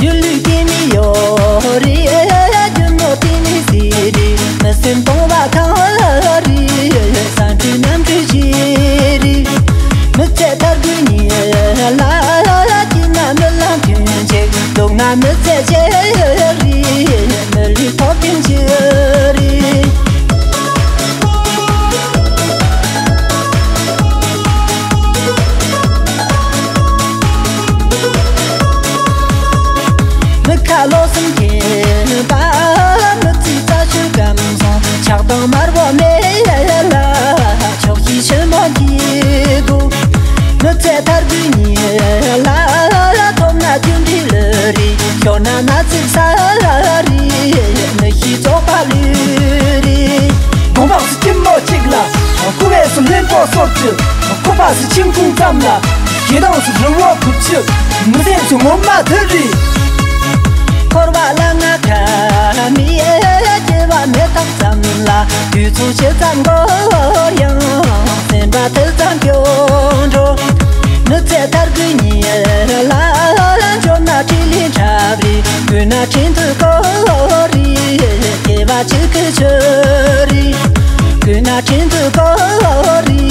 율리기미 요리 에준노티니 시리 나슨 봉바 강월리 산티 남지 지리 늦게 다그니 라라라 지나면란 균제 동남 늦게 제리 멀리 포핀 지리 코바스 침풍 땀나 기다우스 들어와 굽측 무대에서 못마들이 코르발랑아 가미에 제발 메탁삼라 뒤수 제산고양 센바들산 경조 늦에 달그니에 라란 존나 칠린 잡리 그나 친들거리 예바 칠크저리 그나 친들거리